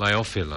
lyophilized